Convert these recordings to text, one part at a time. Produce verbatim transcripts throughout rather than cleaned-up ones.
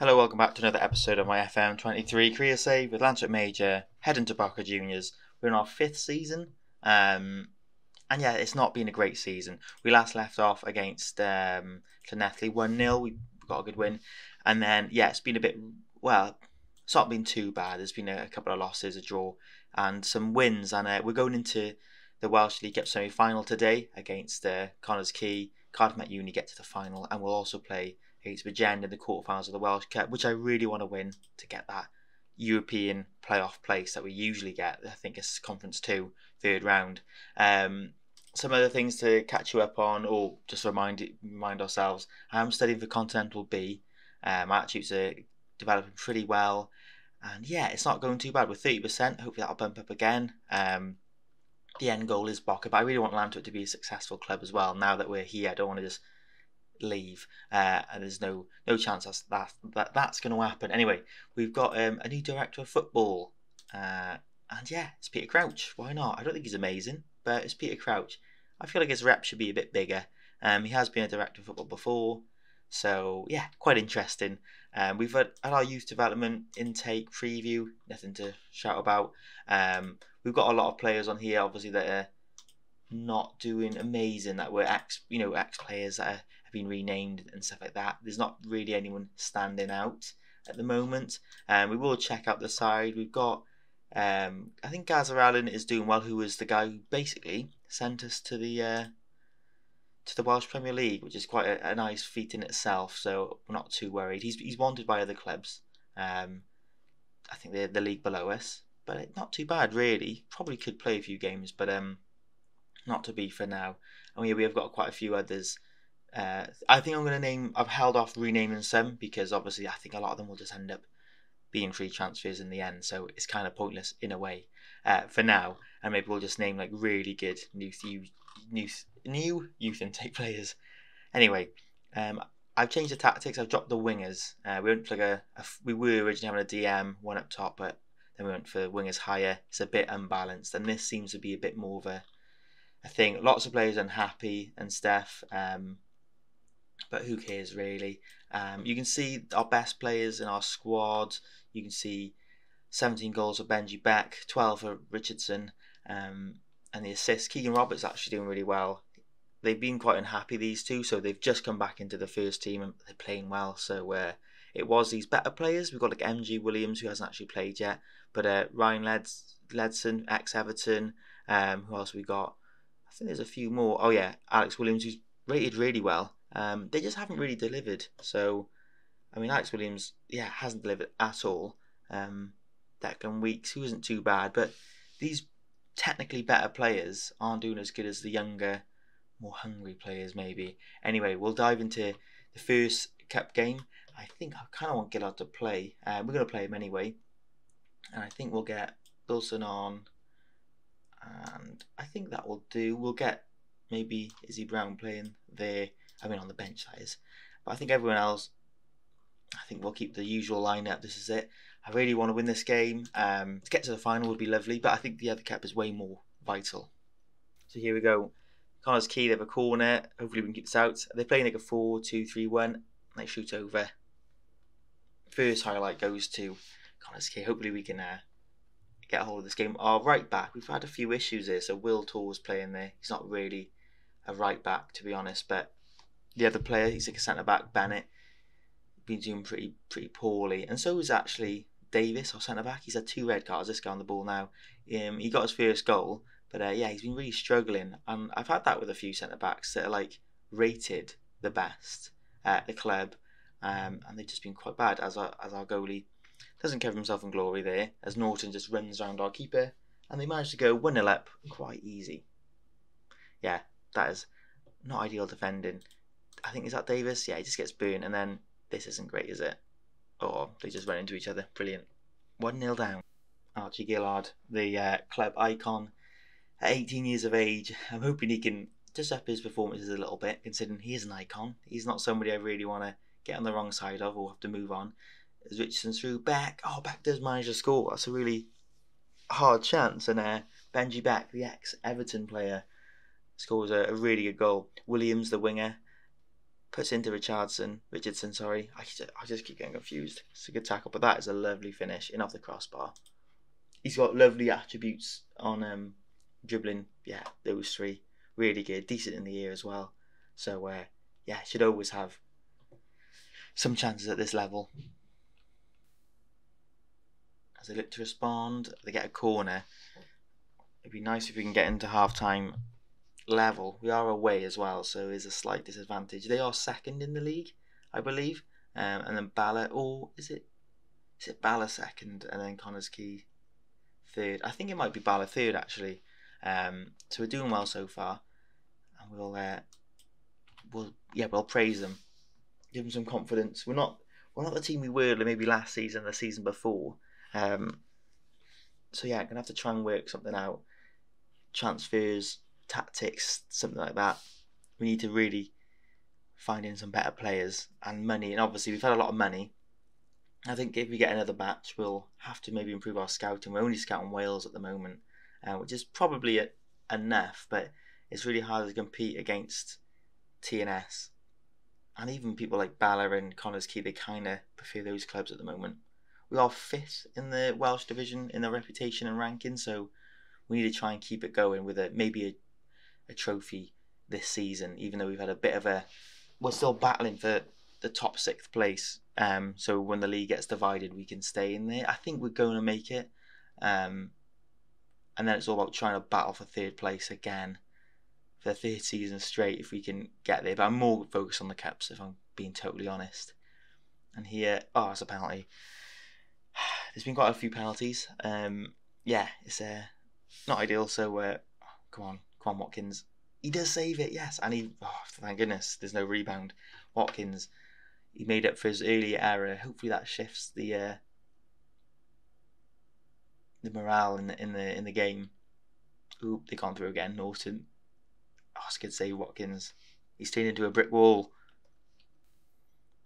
Hello, welcome back to another episode of my F M twenty-three career save with Llantwit Major, heading to Boca Juniors. We're in our fifth season, um, and yeah, it's not been a great season. We last left off against um, Llanelli one nil, we got a good win, and then yeah, it's been a bit, well, it's not been too bad. There's been a couple of losses, a draw, and some wins, and uh, we're going into the Welsh League Cup semi-final today against uh, Connah's Quay. Cardiff Met Uni get to the final, and we'll also play against Regend in the quarterfinals of the Welsh Cup, which I really want to win to get that European playoff place that we usually get. I think it's Conference two, third round. Um, some other things to catch you up on, or just remind remind ourselves. I'm studying for Continental B. Um, my attitudes are developing pretty well, and yeah, it's not going too bad. We're thirty percent. Hopefully that'll bump up again. Um, the end goal is Boca, but I really want Llantwit to be a successful club as well. Now that we're here, I don't want to just leave, uh, and there's no no chance that's, that, that that's going to happen. Anyway, we've got um, a new director of football, uh, and yeah, it's Peter Crouch. Why not? I don't think he's amazing, but it's Peter Crouch. I feel like his rep should be a bit bigger. Um, he has been a director of football before, so yeah, quite interesting. Um, we've had, had our youth development intake preview, nothing to shout about. Um, we've got a lot of players on here, obviously, that are not doing amazing, that were ex, you know, ex players that are been renamed and stuff like that. There's not really anyone standing out at the moment. Um, we will check out the side. We've got, um, I think Gazza Allen is doing well, who was the guy who basically sent us to the uh, to the Welsh Premier League, which is quite a, a nice feat in itself. So we're not too worried. He's he's wanted by other clubs. Um, I think they're the league below us, but not too bad really. Probably could play a few games, but um, not to be for now. And we we have got quite a few others. Uh, I think I'm going to name, I've held off renaming some because obviously I think a lot of them will just end up being free transfers in the end, so it's kind of pointless in a way uh, for now, and maybe we'll just name like really good new th new, th new youth intake players. Anyway, um, I've changed the tactics, I've dropped the wingers. Uh, we, went for like a, a, we were originally having a D M, one up top, but then we went for wingers higher. It's a bit unbalanced, and this seems to be a bit more of a, a thing. Lots of players unhappy and stuff. Um, But who cares really? Um, you can see our best players in our squad. You can see seventeen goals for Benji Beck, twelve for Richardson, um, and the assists. Keegan Roberts actually doing really well. They've been quite unhappy, these two, so they've just come back into the first team and they're playing well. So uh, it was these better players. We've got like M G Williams, who hasn't actually played yet, but uh, Ryan Leds Ledson, ex-Everton. Um, who else we got? I think there's a few more. Oh yeah, Alex Williams, who's rated really well. Um, they just haven't really delivered. So, I mean, Alex Williams, yeah, hasn't delivered at all. Um, Declan Weeks, who isn't too bad, but these technically better players aren't doing as good as the younger, more hungry players, maybe. Anyway, we'll dive into the first cup game. I think I kind of want Gillard to play. Uh, we're going to play him anyway, and I think we'll get Wilson on, and I think that will do. We'll get maybe Izzy Brown playing there. I mean, on the bench, that is. But I think everyone else, I think we'll keep the usual lineup. This is it. I really want to win this game. Um, to get to the final would be lovely, but I think the other cap is way more vital. So here we go. Connah's Quay, they have a corner. Hopefully we can keep this out. They're playing like a four two three one. They shoot over. First highlight goes to Connah's Quay. Hopefully we can uh, get a hold of this game. Our right back, we've had a few issues here. So Will Torres playing there. He's not really a right back, to be honest, but the other player, he's like a centre-back, Bennett, been doing pretty pretty poorly. And so is actually Davis, our centre-back. He's had two red cards, this guy on the ball now. Um, he got his first goal, but uh, yeah, he's been really struggling. And I've had that with a few centre-backs that are like rated the best at the club, um, and they've just been quite bad, as our, as our goalie doesn't cover himself in glory there, as Norton just runs around our keeper, and they managed to go one nil up quite easy. Yeah, that is not ideal defending. I think, is that Davis? Yeah, he just gets burned, and then this isn't great, is it? Or they just run into each other. Brilliant. one nil down. Archie Gillard, the uh, club icon, at eighteen years of age. I'm hoping he can just up his performances a little bit, considering he is an icon. He's not somebody I really want to get on the wrong side of or have to move on. As Richardson through, Beck. Oh, Beck does manage to score. That's a really hard chance. And uh, Benji Beck, the ex-Everton player, scores a, a really good goal. Williams, the winger, puts into Richardson, Richardson, sorry. I, I just keep getting confused. It's a good tackle, but that is a lovely finish in off the crossbar. He's got lovely attributes on um, dribbling. Yeah, those three. Really good. Decent in the air as well. So, uh, yeah, should always have some chances at this level. As they look to respond, they get a corner. It'd be nice if we can get into half-time level. We are away as well, so is a slight disadvantage. They are second in the league, I believe. Um, and then Bala, or is it, is it Bala second, and then Connah's Quay third? I think it might be Bala third, actually. Um, so we're doing well so far, and we'll, uh, we'll, yeah, we'll praise them, give them some confidence. We're not, we're not the team we were maybe last season, the season before. Um, so yeah, gonna have to try and work something out, transfers, tactics, something like that. We need to really find in some better players and money. And obviously, we've had a lot of money. I think if we get another batch, we'll have to maybe improve our scouting. We're only scouting Wales at the moment, uh, which is probably a, enough, but it's really hard to compete against T N S and even people like Bala and Connah's Quay. They kind of prefer those clubs at the moment. We are fifth in the Welsh division in the reputation and ranking, so we need to try and keep it going with a maybe a. a trophy this season, even though we've had a bit of a, we're still battling for the top sixth place, um so when the league gets divided we can stay in there. I think we're going to make it, um and then it's all about trying to battle for third place again for the third season straight if we can get there. But I'm more focused on the cups, if I'm being totally honest. And here, oh, it's a penalty. There's been quite a few penalties. Um yeah, it's uh, not ideal. So uh oh, come on, Quan Watkins, he does save it, yes, and he, oh, thank goodness, there's no rebound. Watkins, he made up for his earlier error. Hopefully that shifts the uh, the morale in the in the in the game. Oop, they can't throw again. Norton, oh, it's a good save, Watkins. He's turned into a brick wall.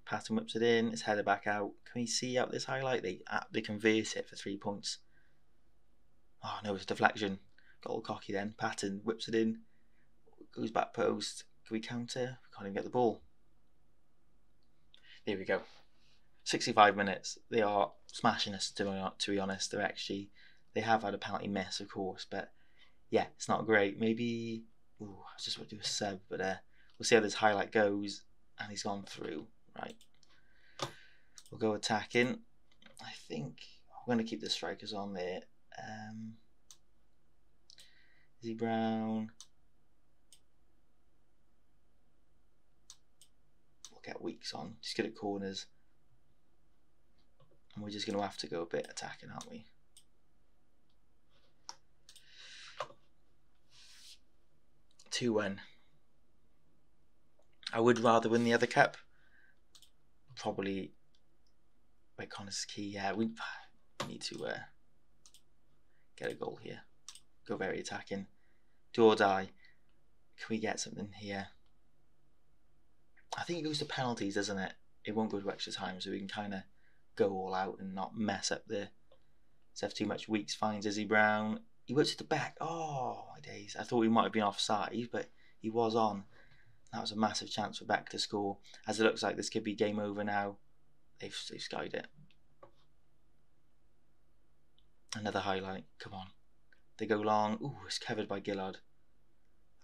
Patton whips it in. It's headed back out. Can we see out this highlight? They they convert it for three points. Oh no, it's a deflection. Got all cocky then. Patton whips it in. Goes back post. Can we counter? We can't even get the ball. There we go. sixty-five minutes. They are smashing us, to be honest. They're actually... They have had a penalty miss, of course. But, yeah, it's not great. Maybe... Ooh, I was just about to do a sub. But uh, we'll see how this highlight goes. And he's gone through. Right. We'll go attacking. I think... I'm going to keep the strikers on there. Um... Izzy Brown. We'll get Weeks on. Just good at corners. And we're just going to have to go a bit attacking, aren't we? two one. I would rather win the other cup. Probably. Wait, Connah's Quay. Yeah, we need to uh, get a goal here. Go very attacking. Do or die. Can we get something here? I think it goes to penalties, doesn't it? It won't go to extra time, so we can kind of go all out and not mess up the stuff too much. Weeks finds Izzy Brown. He whips it to Beck. Oh, my days. I thought we might have been offside, but he was on. That was a massive chance for Beck to score. As it looks like this could be game over now. They've, they've skied it. Another highlight. Come on. They go long. Ooh, it's covered by Gillard.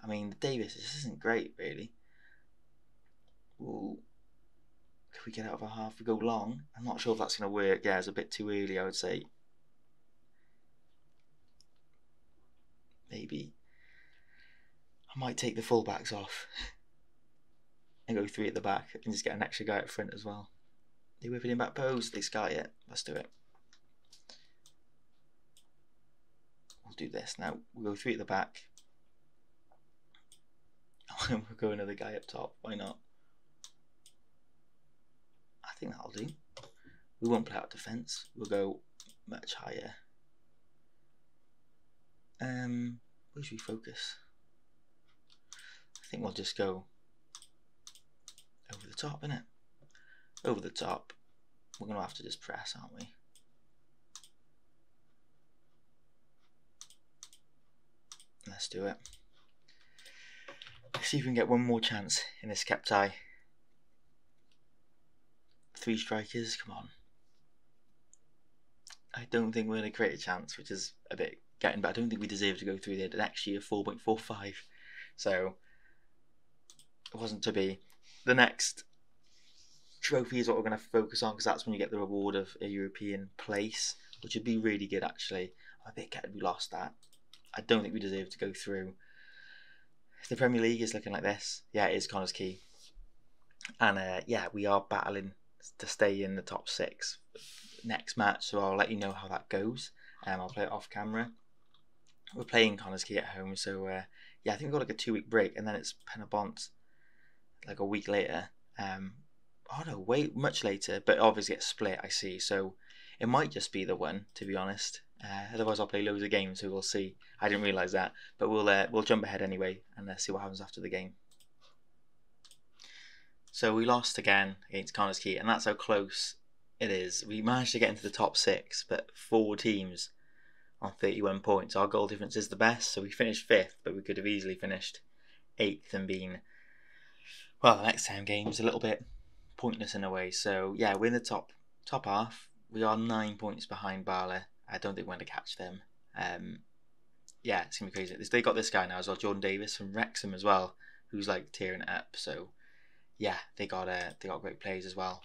I mean, Davis, this isn't great, really. Ooh. Can we get out of our half? We go long. I'm not sure if that's going to work. Yeah, it's a bit too early, I would say. Maybe. I might take the fullbacks off and go three at the back and just get an extra guy up front as well. They whip it in back pose. They sky it. Let's do it. Do this now. We'll go three at the back. We'll go another guy up top. Why not? I think that'll do. We won't play out defence. We'll go much higher. Um, where should we focus? I think we'll just go over the top, innit? Over the top. We're going to have to just press, aren't we? Let's do it. Let's see if we can get one more chance in this cup tie. three strikers, come on. I don't think we're going to create a chance, which is a bit getting, but I don't think we deserve to go through there. It's actually a four point four five, so it wasn't to be. The next trophy is what we're going to focus on, because that's when you get the reward of a European place, which would be really good, actually. I think we lost that. I don't think we deserve to go through. The Premier League is looking like this. Yeah, it is Connah's Quay. And uh, yeah, we are battling to stay in the top six next match, so I'll let you know how that goes. Um, I'll play it off camera. We're playing Connah's Quay at home, so uh, yeah, I think we've got like a two-week break, and then it's Penybont like a week later. Um, oh no, wait, much later, but obviously it's split, I see, so it might just be the one, to be honest. Uh, otherwise, I'll play loads of games, so we'll see. I didn't realise that, but we'll uh, we'll jump ahead anyway and uh, see what happens after the game. So we lost again against Connah's Quay, and that's how close it is. We managed to get into the top six, but four teams on thirty-one points. Our goal difference is the best, so we finished fifth, but we could have easily finished eighth and been, well, the next time game's a little bit pointless in a way. So yeah, we're in the top top half. We are nine points behind Bala. I don't think we're going to catch them. Um, yeah, it's going to be crazy. They got this guy now as well, Jordan Davis from Wrexham as well, who's like tearing it up. So yeah, they got uh, they got great players as well.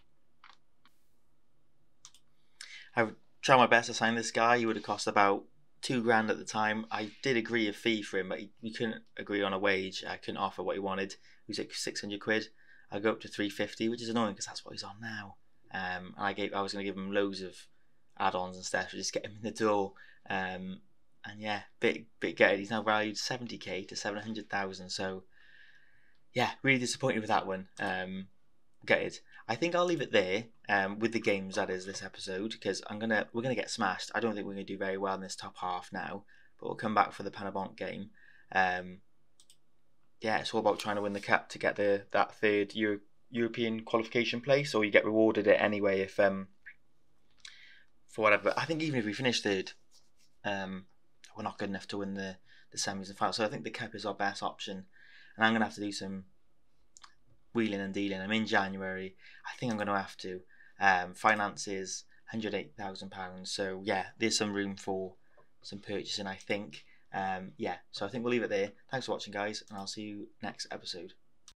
I would try my best to sign this guy. He would have cost about two grand at the time. I did agree a fee for him, but we couldn't agree on a wage. I couldn't offer what he wanted. He was like six hundred quid. I go up to three fifty, which is annoying because that's what he's on now. Um, and I gave I was going to give him loads of add-ons and stuff, just get him in the door. Um, and yeah, bit bit gutted. He's now valued seventy K to seven hundred thousand. So yeah, really disappointed with that one. Um, gutted. I think I'll leave it there um, with the games that is this episode, because I'm gonna we're gonna get smashed. I don't think we're gonna do very well in this top half now, but we'll come back for the Penybont game. Um, yeah, it's all about trying to win the cup to get the that third Euro European qualification place, or you get rewarded it anyway if. Um, For whatever, I think even if we finish third, um, we're not good enough to win the the semis and finals. So I think the cup is our best option, and I'm gonna have to do some wheeling and dealing. I'm in January. I think I'm gonna have to um, finances one hundred eight thousand pounds. So yeah, there's some room for some purchasing, I think. Um, yeah, so I think we'll leave it there. Thanks for watching, guys, and I'll see you next episode.